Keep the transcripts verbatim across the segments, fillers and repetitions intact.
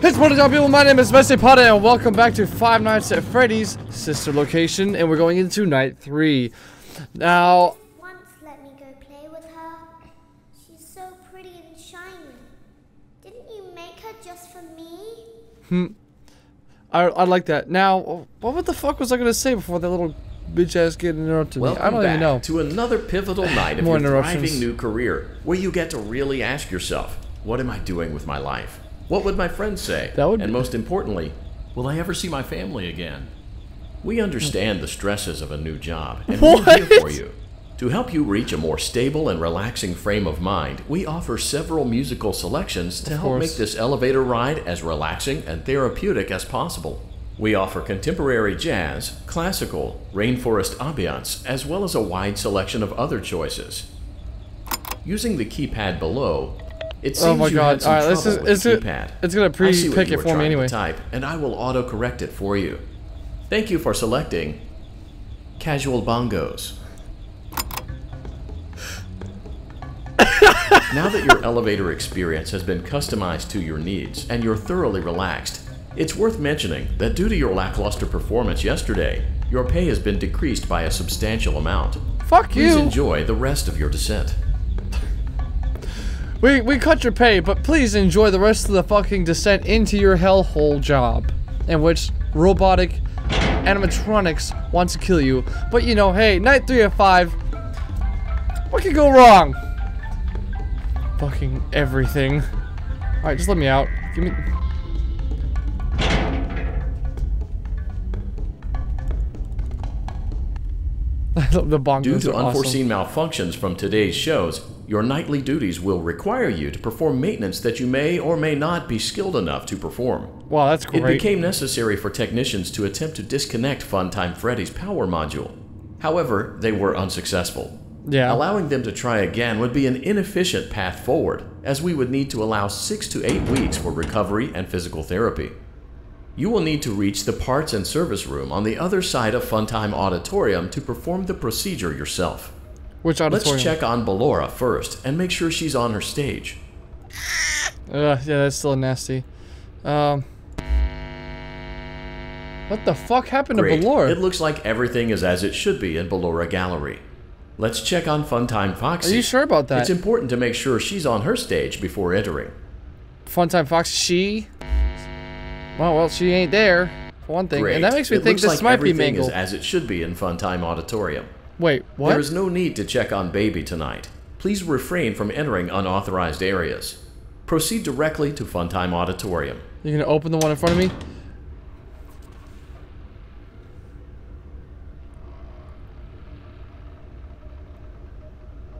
It's what it's up, people. My name is Messi Potter, and welcome back to Five Nights at Freddy's Sister Location, and we're going into night three. Now, once let me go play with her. She's so pretty and shiny. Didn't you make her just for me? Hmm. I I like that. Now, what the fuck was I gonna say before that little bitch ass kid interrupted me? I don't even know. Welcome back to another pivotal night of your thriving new career, where you get to really ask yourself, what am I doing with my life? What would my friends say? That would and be most importantly, will I ever see my family again? We understand the stresses of a new job, and what? We're here for you. To help you reach a more stable and relaxing frame of mind, we offer several musical selections to of help course. make this elevator ride as relaxing and therapeutic as possible. We offer contemporary jazz, classical, rainforest ambiance, as well as a wide selection of other choices. Using the keypad below, It seems oh my you god! Had some All right, this is it's, it, it's gonna pre-pick it for me anyway. Type, and I will auto-correct it for you. Thank you for selecting casual bongos. Now that your elevator experience has been customized to your needs and you're thoroughly relaxed, it's worth mentioning that due to your lackluster performance yesterday, your pay has been decreased by a substantial amount. Fuck you! Please enjoy the rest of your descent. We, we cut your pay, but please enjoy the rest of the fucking descent into your hellhole job, in which robotic animatronics want to kill you. But you know, hey, night three of five, what could go wrong? Fucking everything. Alright, just let me out. Give me... The bongos Due to unforeseen awesome. malfunctions from today's shows, your nightly duties will require you to perform maintenance that you may or may not be skilled enough to perform. Wow, that's great. It became necessary for technicians to attempt to disconnect Funtime Freddy's power module. However, they were unsuccessful. Yeah. Allowing them to try again would be an inefficient path forward, as we would need to allow six to eight weeks for recovery and physical therapy. You will need to reach the parts and service room on the other side of Funtime Auditorium to perform the procedure yourself. Which auditorium? Let's check on Ballora first and make sure she's on her stage. Ugh, yeah, that's still nasty. Um, what the fuck happened Great. to Ballora? It looks like everything is as it should be in Ballora Gallery. Let's check on Funtime Foxy. Are you sure about that? It's important to make sure she's on her stage before entering. Funtime Foxy, she? Well, well, she ain't there, for one thing. Great. And that makes me it think this like might be mangled. It looks like everything is as it should be in Funtime Auditorium. Wait, what? There is no need to check on Baby tonight. Please refrain from entering unauthorized areas. Proceed directly to Funtime Auditorium. You're gonna open the one in front of me?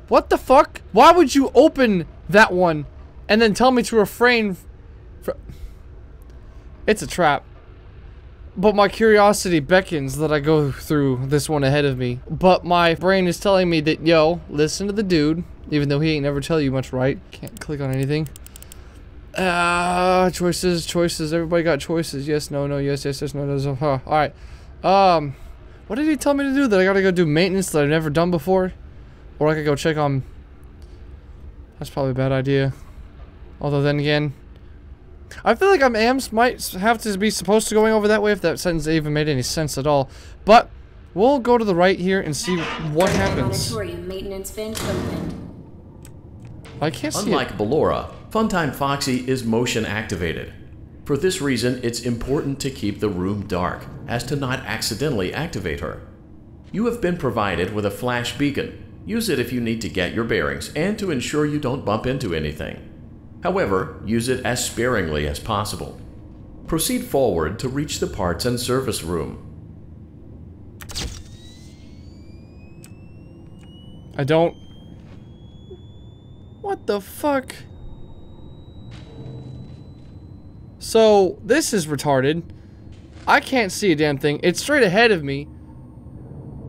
What the fuck? Why would you open that one and then tell me to refrain from... It's a trap. But my curiosity beckons that I go through this one ahead of me. But my brain is telling me that, yo, listen to the dude, even though he ain't never tell you much, right? Can't click on anything. Ah, uh, choices, choices. Everybody got choices. Yes, no, no, yes, yes, yes, no, no. Huh. All right. Um, what did he tell me to do? That I gotta go do maintenance that I've never done before? Or I could go check on... That's probably a bad idea. Although then again... I feel like I'm A M S might have to be supposed to going over that way if that sentence even made any sense at all. But we'll go to the right here and see what happens. I can't see. Unlike it. Ballora, Funtime Foxy is motion activated. For this reason, it's important to keep the room dark as to not accidentally activate her. You have been provided with a flash beacon. Use it if you need to get your bearings and to ensure you don't bump into anything. However, use it as sparingly as possible. Proceed forward to reach the parts and service room. I don't... What the fuck? So, this is retarded. I can't see a damn thing. It's straight ahead of me.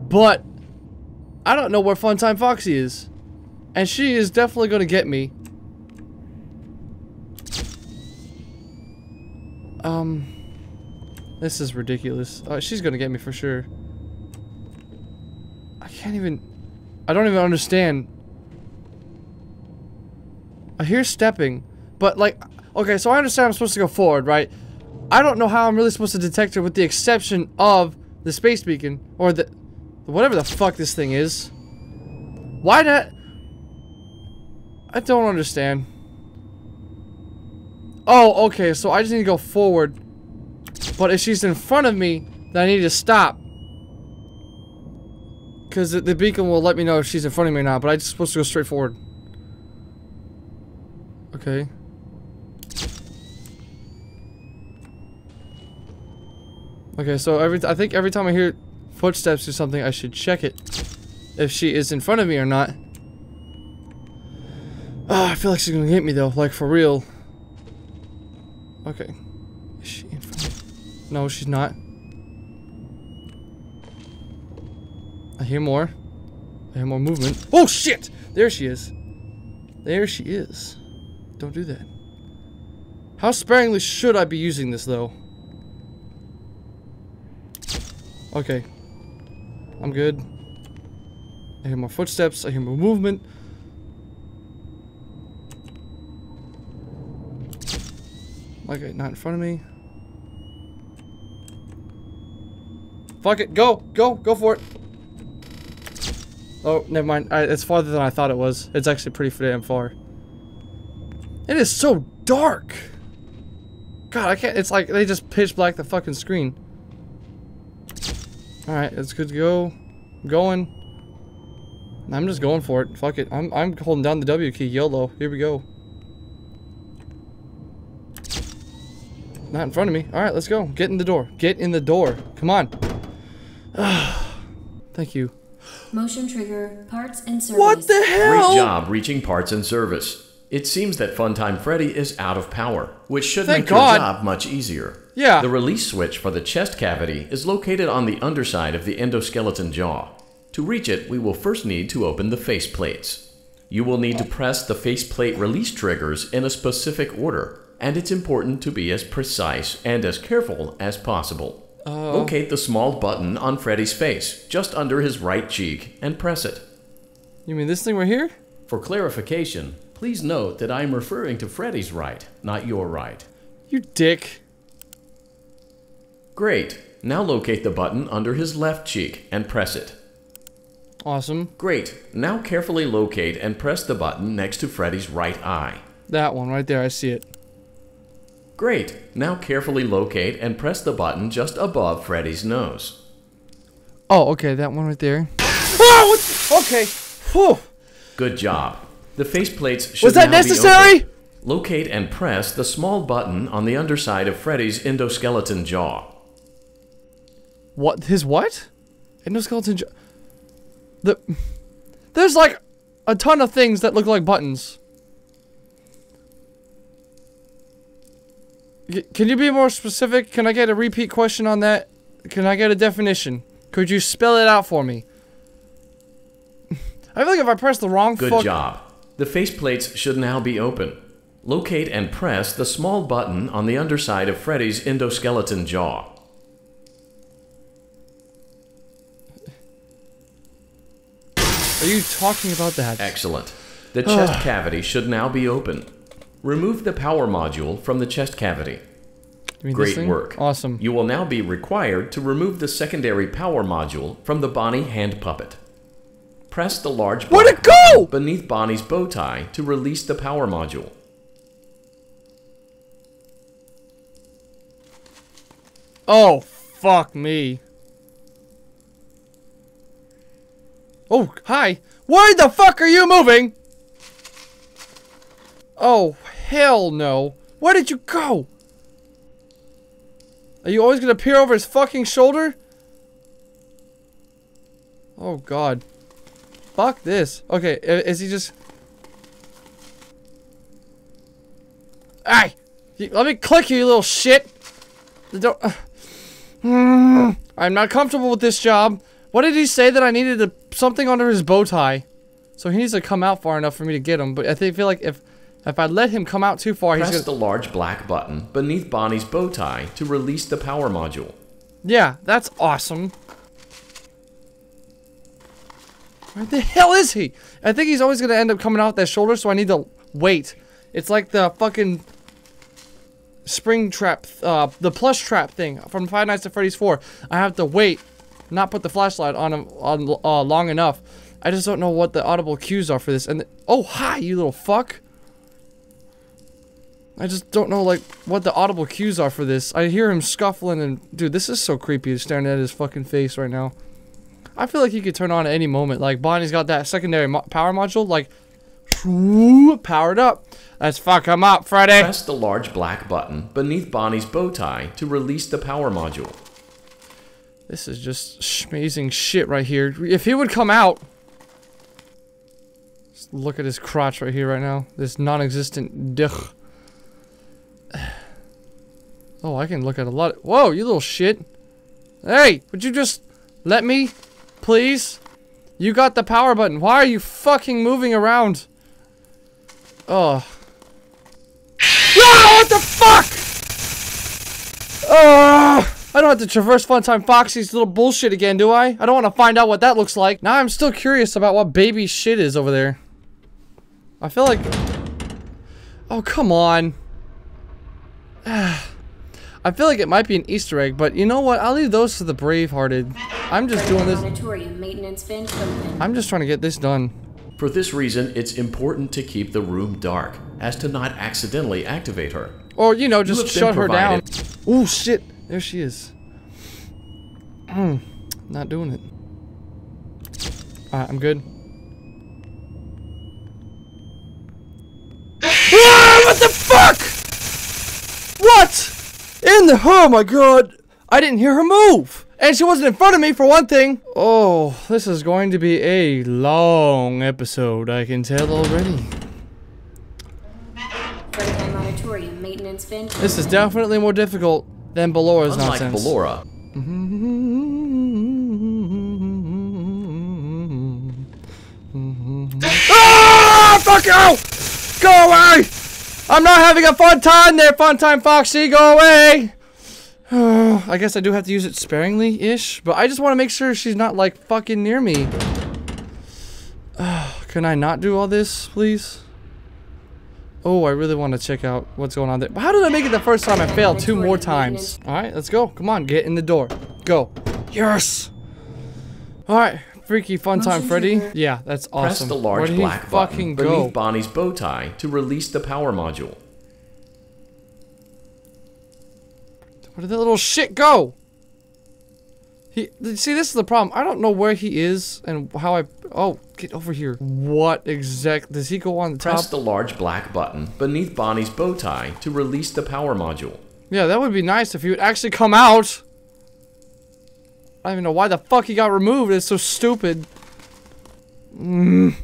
But, I don't know where Funtime Foxy is. And she is definitely gonna get me. Um, this is ridiculous. Oh, she's gonna get me for sure. I can't even... I don't even understand. I hear stepping, but like, Okay, so I understand I'm supposed to go forward, right? I don't know how I'm really supposed to detect her with the exception of the space beacon. Or the... whatever the fuck this thing is. Why that? I don't understand. Oh, okay, so I just need to go forward. But if she's in front of me, then I need to stop. Because the beacon will let me know if she's in front of me or not, but I'm just supposed to go straight forward. Okay. Okay, so every I think every time I hear footsteps or something, I should check it. If she is in front of me or not. Oh, I feel like she's gonna hit me though, like for real. Okay. Is she in front of me? No, she's not. I hear more. I hear more movement. Oh shit! There she is. There she is. Don't do that. How sparingly should I be using this though? Okay. I'm good. I hear more footsteps. I hear more movement. Okay, not in front of me. Fuck it. Go! Go! Go for it! Oh, never mind. I, it's farther than I thought it was. It's actually pretty damn far. It is so dark. God, I can't. It's like they just pitch black the fucking screen. All right, it's good to go. I'm going. I'm just going for it. Fuck it. I'm I'm holding down the W key. YOLO. Here we go. Not in front of me. All right, let's go. Get in the door. Get in the door. Come on. Thank you. Motion trigger, parts and service. What the hell? Great job reaching parts and service. It seems that Funtime Freddy is out of power, which should Thank make God. your job much easier. Yeah. The release switch for the chest cavity is located on the underside of the endoskeleton jaw. To reach it, we will first need to open the face plates. You will need to press the faceplate release triggers in a specific order, and it's important to be as precise and as careful as possible. Uh, Locate the small button on Freddy's face, just under his right cheek, and press it. You mean this thing right here? For clarification, please note that I'm referring to Freddy's right, not your right. You dick. Great. Now locate the button under his left cheek and press it. Awesome. Great. Now carefully locate and press the button next to Freddy's right eye. That one right there, I see it. Great. Now carefully locate and press the button just above Freddy's nose. Oh, okay, that one right there. Oh, what? Okay. Whew. Good job. The faceplates should. Was that now necessary? Be open. Locate and press the small button on the underside of Freddy's endoskeleton jaw. What? His what? Endoskeleton jaw. The. There's like a ton of things that look like buttons. Can you be more specific? Can I get a repeat question on that? Can I get a definition? Could you spell it out for me? I feel like if I press the wrong fuck- Good job. The faceplates should now be open. Locate and press the small button on the underside of Freddy's endoskeleton jaw. Are you talking about that? Excellent. The chest cavity should now be open. Remove the power module from the chest cavity. Great work. Awesome. You will now be required to remove the secondary power module from the Bonnie hand puppet. Press the large button. Where'd it go? Beneath Bonnie's bow tie to release the power module. Oh, fuck me. Oh, hi. Why the fuck are you moving? Oh, hell no. Where did you go? Are you always gonna peer over his fucking shoulder? Oh, God. Fuck this. Okay, is he just... Hey! Let me click you, you little shit! Don't... I'm not comfortable with this job. What did he say that I needed a... something under his bow tie? So he needs to come out far enough for me to get him, but I think, feel like if... If I let him come out too far, he's gonna- Press the large black button beneath Bonnie's bow tie to release the power module. Yeah, that's awesome. Where the hell is he? I think he's always gonna end up coming out that shoulder, so I need to wait. It's like the fucking spring trap, uh, the plush trap thing from Five Nights at Freddy's four. I have to wait, not put the flashlight on him on uh, long enough. I just don't know what the audible cues are for this. And oh, hi, you little fuck. I just don't know, like, what the audible cues are for this. I hear him scuffling and... Dude, this is so creepy, staring at his fucking face right now. I feel like he could turn on at any moment. Like, Bonnie's got that secondary mo power module, like... Powered up. Let's fuck him up, Freddy! Press the large black button beneath Bonnie's bow tie to release the power module. This is just schmazing shit right here. If he would come out... Just look at his crotch right here right now. This non-existent dick. Oh, I can look at a lot of- Whoa, you little shit. Hey, would you just let me? Please? You got the power button. Why are you fucking moving around? Oh. Ah, what the fuck? Oh, I don't have to traverse Funtime Foxy's little bullshit again, do I? I don't want to find out what that looks like. Now I'm still curious about what baby shit is over there. I feel like- Oh, come on. I feel like it might be an Easter egg, but you know what? I'll leave those to the brave-hearted. I'm just doing this. I'm just trying to get this done. For this reason, it's important to keep the room dark, as to not accidentally activate her. Or, you know, just shut her down. Ooh, shit. There she is. Not doing it. Alright, I'm good. Ah, what the fuck? What? In the- Oh my god! I didn't hear her move! And she wasn't in front of me for one thing! Oh, this is going to be a long episode, I can tell already. This is definitely more difficult than Ballora's nonsense. Unlike Ballora. Ah! Fuck you! Go away! I'm not having a fun time there, Funtime Foxy! Go away! I guess I do have to use it sparingly-ish, but I just want to make sure she's not, like, fucking near me. Can I not do all this, please? Oh, I really want to check out what's going on there. How did I make it the first time? I failed two more times. Alright, let's go. Come on, get in the door. Go. Yes! Alright. Freaky Funtime Freddy. Yeah, that's awesome. Press the large black button beneath Bonnie's bow tie to release the power module. Where did that little shit go? He see, this is the problem. I don't know where he is and how I. Oh, get over here. What exact? Does he go on the top? Press the large black button beneath Bonnie's bow tie to release the power module. Yeah, that would be nice if he would actually come out. I don't even know why the fuck he got removed. It's so stupid. Mm.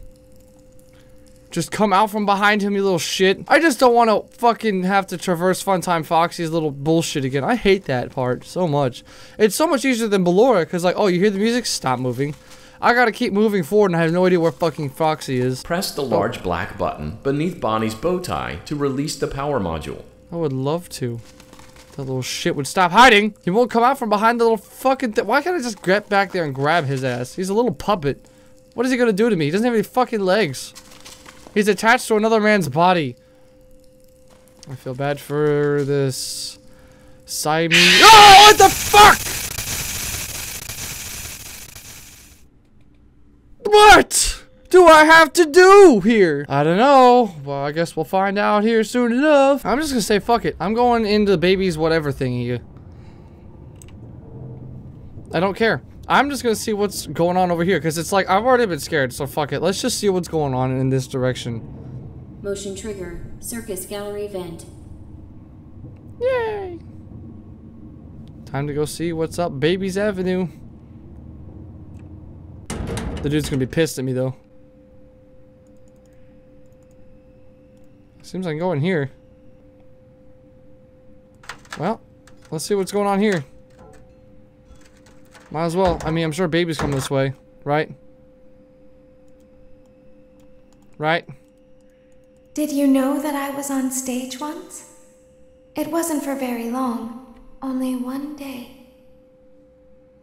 Just come out from behind him, you little shit. I just don't want to fucking have to traverse Funtime Foxy's little bullshit again. I hate that part so much. It's so much easier than Ballora, because like, oh, you hear the music? Stop moving. I gotta keep moving forward, and I have no idea where fucking Foxy is. Press the large oh. black button beneath Bonnie's bow tie to release the power module. I would love to. That little shit would stop hiding. He won't come out from behind the little fucking thing. Why can't I just get back there and grab his ass? He's a little puppet. What is he gonna do to me? He doesn't have any fucking legs. He's attached to another man's body. I feel bad for this... Siamese- Oh, what the fuck?! What do I have to do here? I don't know. Well, I guess we'll find out here soon enough. I'm just gonna say fuck it. I'm going into the baby's whatever thingy. I don't care. I'm just gonna see what's going on over here, because it's like I've already been scared, so fuck it. Let's just see what's going on in this direction. Motion trigger. Circus gallery vent. Yay! Time to go see what's up Baby's Avenue. The dude's gonna be pissed at me though. Seems like I can go in here. Well, let's see what's going on here. Might as well. I mean, I'm sure babies come this way, right? Right? Did you know that I was on stage once? It wasn't for very long. Only one day.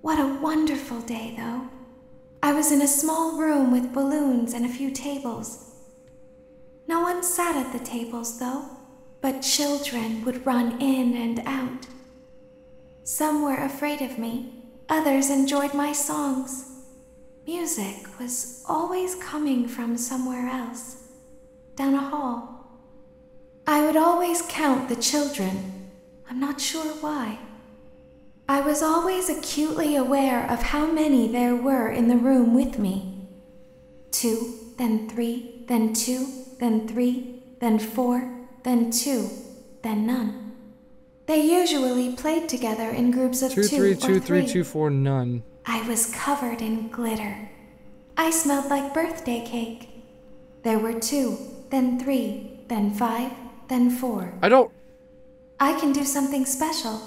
What a wonderful day, though. I was in a small room with balloons and a few tables. No one sat at the tables, though. but children would run in and out. Some were afraid of me, others enjoyed my songs. Music was always coming from somewhere else, down a hall. I would always count the children. I'm not sure why. I was always acutely aware of how many there were in the room with me. Two, then three, then two, then three, then four, then two, then none. They usually played together in groups of two, two three, or two, three. three, two, four, none. I was covered in glitter. I smelled like birthday cake. There were two, then three, then five, then four. I don't... I can do something special.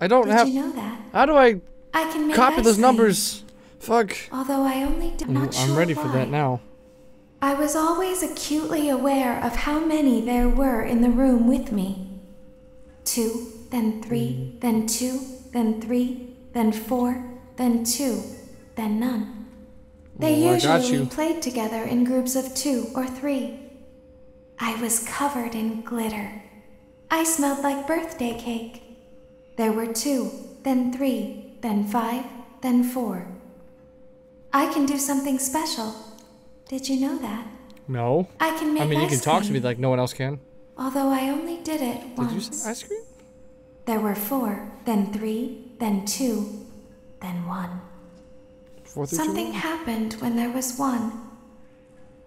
I don't Did have... Did you know that? How do I, I can make copy those numbers? Fuck. Although I only... I'm not sure I'm ready why. for that now. I was always acutely aware of how many there were in the room with me. Two, then three, then two, then three, then four... then two, then none. They oh, usually played together in groups of two or three. I was covered in glitter. I smelled like birthday cake. There were two, then three, then five, then four. I can do something special. Did you know that? No. I can make ice cream. I mean, you can talk to me like no one else can. Although I only did it once. Did you say ice cream? There were four, then three, then two, then one. Something happened when there was one.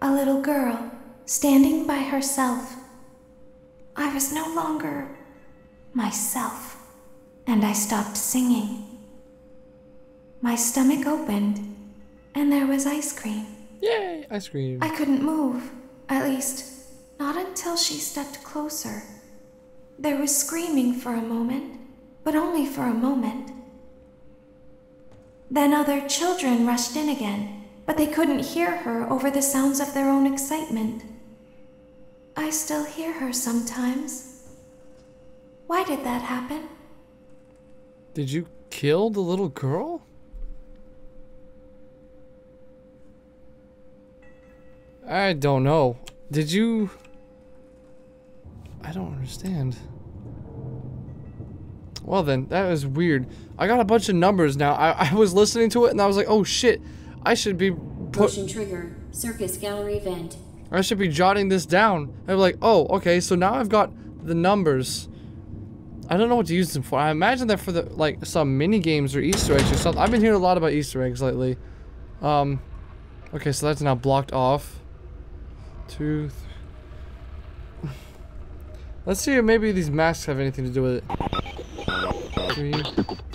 A little girl, standing by herself. I was no longer myself, and I stopped singing. My stomach opened, and there was ice cream. Yay, ice cream. I couldn't move, at least, not until she stepped closer. There was screaming for a moment, but only for a moment. Then other children rushed in again, but they couldn't hear her over the sounds of their own excitement. I still hear her sometimes. Why did that happen? Did you kill the little girl? I don't know. Did you... I don't understand. Well then, that was weird. I got a bunch of numbers now. I, I was listening to it and I was like, oh shit, I should be pushing trigger, circus gallery vent. I should be jotting this down. I'm like, oh, okay, so now I've got the numbers. I don't know what to use them for. I imagine that for the like some mini games or Easter eggs or something. I've been hearing a lot about Easter eggs lately. Um Okay, so that's now blocked off. Two three. Let's see if maybe these masks have anything to do with it. Three,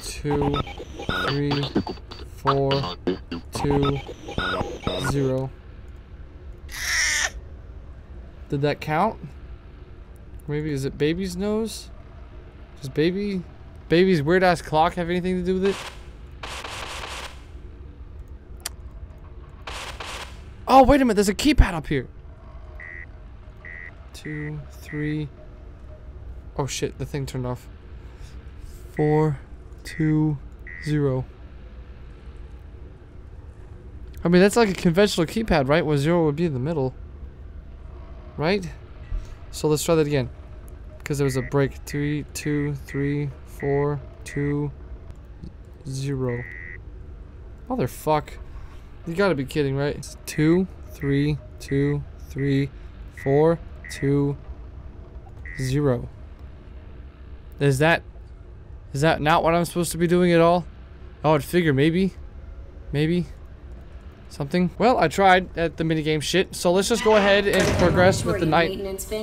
two, three, four, two, zero. Did that count? Maybe is it baby's nose? Does baby, baby's weird ass clock have anything to do with it? Oh wait a minute, there's a keypad up here. Two, three. Oh shit, the thing turned off. Four, two, zero. I mean, that's like a conventional keypad, right? Where zero would be in the middle, right? So let's try that again, because there was a break. Three, two, three, four, two, zero. Motherfuck! You gotta be kidding, right? It's two, three, two, three, four, two, zero. Is that? Is that not what I'm supposed to be doing at all? I would figure maybe. Maybe. Something. Well, I tried at the minigame shit, so let's just go ahead and progress with the night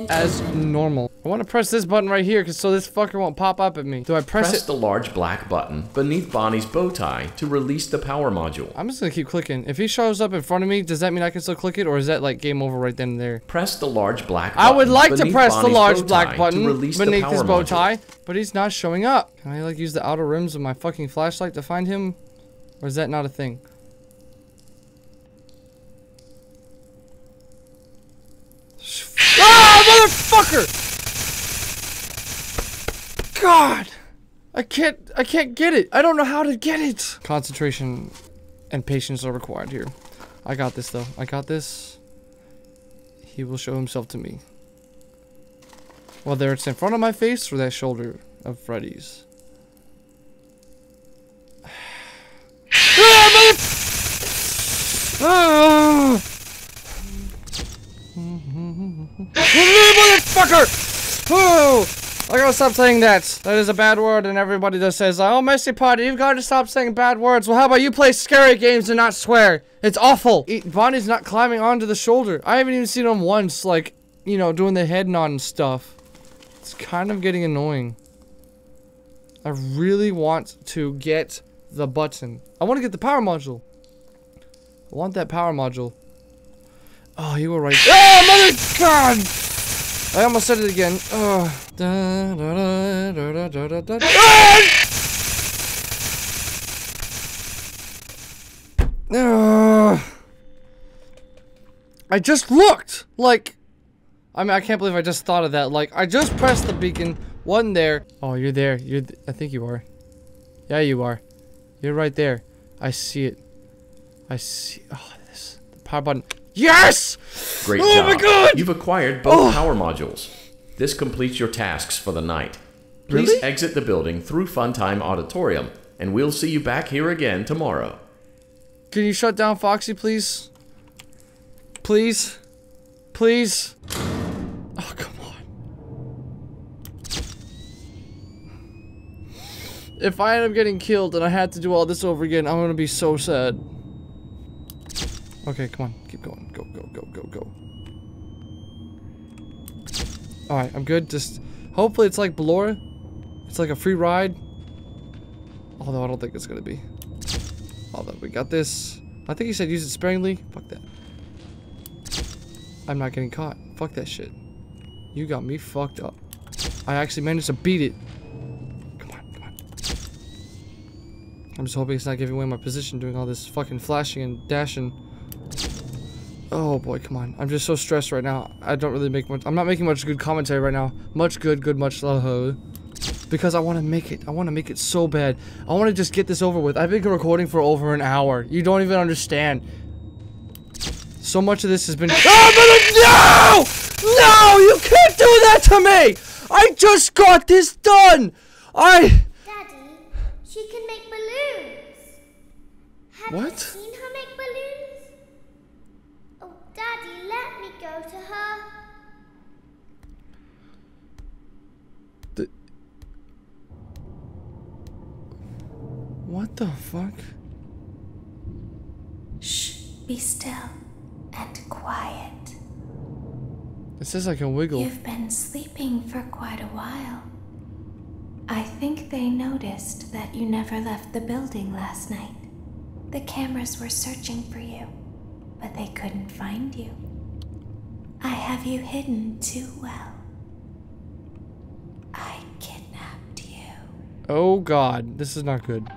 as normal. I want to press this button right here, cause so this fucker won't pop up at me. Do I press, press it? the large black button beneath Bonnie's bow tie to release the power module. I'm just gonna keep clicking. If he shows up in front of me, does that mean I can still click it, or is that like game over right then and there? Press the large black button. I would like to press Bonnie's the large black button to release beneath the power his bow tie, module. But he's not showing up. Can I like use the outer rims of my fucking flashlight to find him, or is that not a thing? Motherfucker! God! I can't I can't get it. I don't know how to get it. Concentration and patience are required here. I got this though. I got this. He will show himself to me. Whether it's in front of my face or that shoulder of Freddy's. Ah! Motherfucker! Oh! I gotta stop saying that. That is a bad word, and everybody that says, "Oh, Messy Potty, you've got to stop saying bad words." Well, how about you play scary games and not swear? It's awful. It, Bonnie's not climbing onto the shoulder. I haven't even seen him once, like, you know, doing the head nod and stuff. It's kind of getting annoying. I really want to get the button. I want to get the power module. I want that power module. Oh, you were right. Oh, mother God! I almost said it again. Oh. Da, da, da, da, da, da, da, da. Ah! I just looked! Like, I mean, I can't believe I just thought of that. Like, I just pressed the beacon. Wasn't there. Oh, you're there. You're. Th I think you are. Yeah, you are. You're right there. I see it. I see. Oh, this. The power button. Yes! Great oh job. Oh my God! You've acquired both oh. power modules. This completes your tasks for the night. Please really? exit the building through Funtime Auditorium, and we'll see you back here again tomorrow. Can you shut down Foxy, please? Please? Please? Oh, come on. If I end up getting killed and I had to do all this over again, I'm gonna be so sad. Okay, come on, keep going. Go, go, go, go, go. Alright, I'm good. Just hopefully it's like Ballora. It's like a free ride. Although I don't think it's gonna be. Although we got this. I think he said use it sparingly. Fuck that. I'm not getting caught. Fuck that shit. You got me fucked up. I actually managed to beat it. Come on, come on. I'm just hoping it's not giving away my position doing all this fucking flashing and dashing. Oh boy, come on. I'm just so stressed right now. I don't really make much- I'm not making much good commentary right now. Much good, good, much love. Because I want to make it. I want to make it so bad. I want to just get this over with. I've been recording for over an hour. You don't even understand. So much of this has been- oh, no! No! You can't do that to me! I just got this done! I- Daddy, she can make balloons. Have what? You seen her make balloons? Daddy, let me go to her. The... What the fuck? Shh, be still and quiet. It says I can wiggle. You've been sleeping for quite a while. I think they noticed that you never left the building last night. The cameras were searching for you. But they couldn't find you. I have you hidden too well. I kidnapped you. Oh God, this is not good.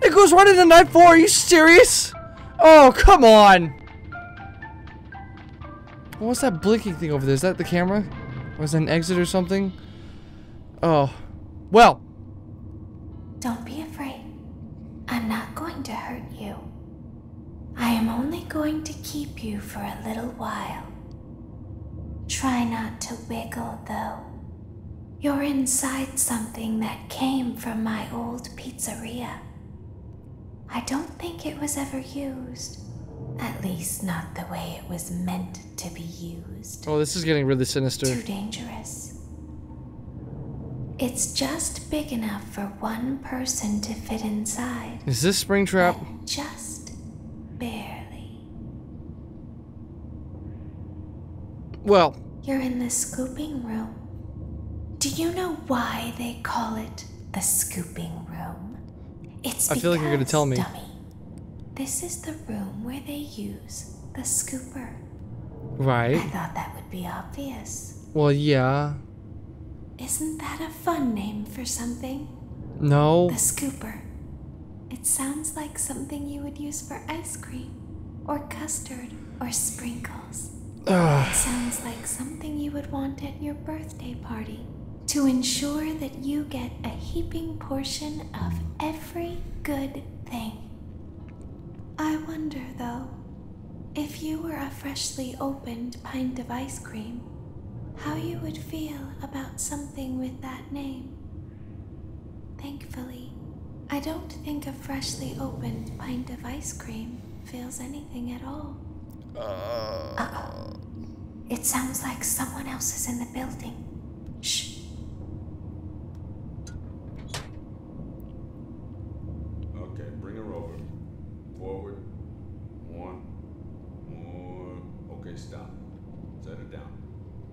It goes right into night four, are you serious? Oh, come on. What's that blinking thing over there? Is that the camera? Was that an exit or something? Oh, well. Don't be afraid. I'm not going to hurt you. I am only going to keep you for a little while. Try not to wiggle, though. You're inside something that came from my old pizzeria. I don't think it was ever used. At least not the way it was meant to be used. Oh, this is getting really sinister. Too dangerous. It's just big enough for one person to fit inside. Is this spring trap? Just barely. Well, you're in the scooping room. Do you know why they call it the scooping room? It's I feel like you're gonna tell me. Dummy, this is the room where they use the scooper. Right. I thought that would be obvious. Well, yeah. Isn't that a fun name for something? No. The scooper. It sounds like something you would use for ice cream, or custard, or sprinkles. Ugh. It sounds like something you would want at your birthday party, to ensure that you get a heaping portion of every good thing. I wonder, though, if you were a freshly opened pint of ice cream, how you would feel about something with that name. Thankfully, I don't think a freshly opened pint of ice cream feels anything at all. Uh... Uh-oh. It sounds like someone else is in the building. Shh. Okay, bring her over. Forward. One. More. Okay, stop. Set it down.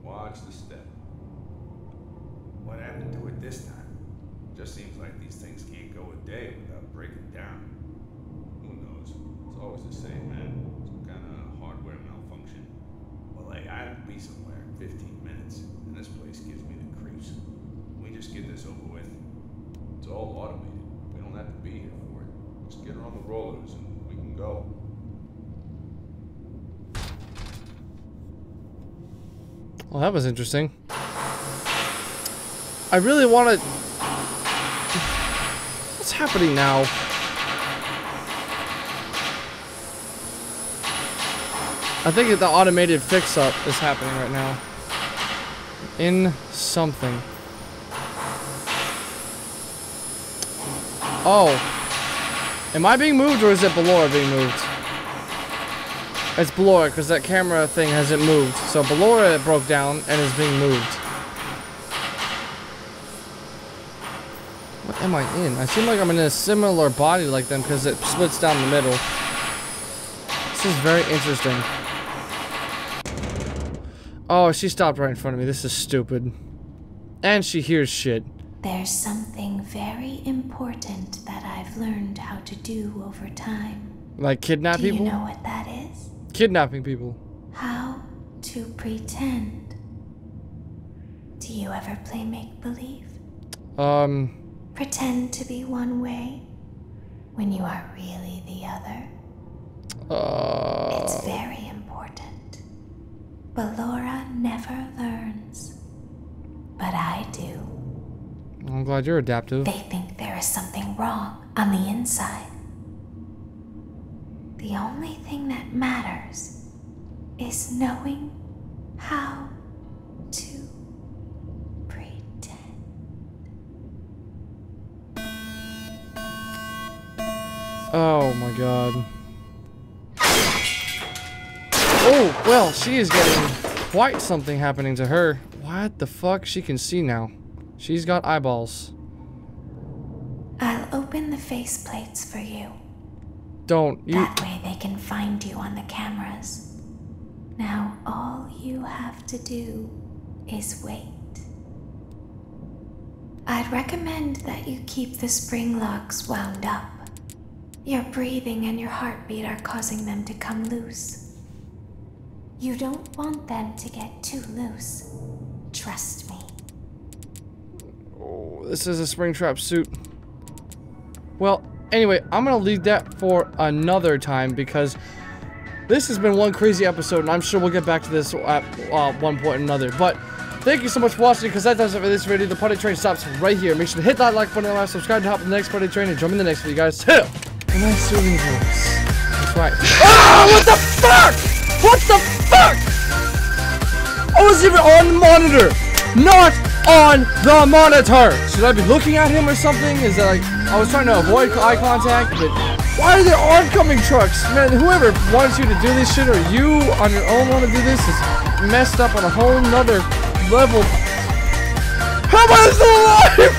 Watch the step. What happened to it this time? Just seems like these things can't go a day without breaking down. Who knows? It's always the same, man. Some kind of hardware malfunction. Well, like, I have to be somewhere in fifteen minutes, and this place gives me the creeps. Can we just get this over with? It's all automated. We don't have to be here for it. Just get her on the rollers, and we can go. Well, that was interesting. I really want to... What's happening now? I think that the automated fix-up is happening right now. In something. Oh. Am I being moved or is it Ballora being moved? It's Ballora because that camera thing hasn't moved. So Ballora broke down and is being moved. What am I in? I seem like I'm in a similar body like them because it splits down the middle. This is very interesting. Oh, she stopped right in front of me. This is stupid. And she hears shit. There's something very important that I've learned how to do over time. Like kidnap people? Do you know what that is? Kidnapping people. How to pretend. Do you ever play make-believe? Um... Pretend to be one way when you are really the other. Uh... It's very important. Ballora never learns, but I do. I'm glad you're adaptive. They think there is something wrong on the inside. The only thing that matters is knowing how to. Oh my god. Oh, well, she is getting quite something happening to her. What the fuck? She can see now. She's got eyeballs. I'll open the faceplates for you. Don't you... That way they can find you on the cameras. Now all you have to do is wait. I'd recommend that you keep the spring locks wound up. Your breathing and your heartbeat are causing them to come loose. You don't want them to get too loose. Trust me. Oh, this is a spring trap suit. Well, anyway, I'm gonna leave that for another time because this has been one crazy episode and I'm sure we'll get back to this at uh, one point or another. But thank you so much for watching, because that does it for this video. The potty train stops right here. Make sure to hit that like button and subscribe to hop on the next potty train and join me in the next video, guys. Hit it! A nice soothing voice. That's right. Ah! What the fuck? What the fuck? I wasn't even on the monitor. Not on the monitor. Should I be looking at him or something? Is that like I was trying to avoid eye contact? But why are there oncoming trucks? Man, whoever wants you to do this shit or you on your own want to do this is messed up on a whole nother level. How am I still alive?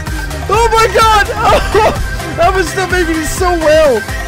Oh my god! Oh! That was still making me so well.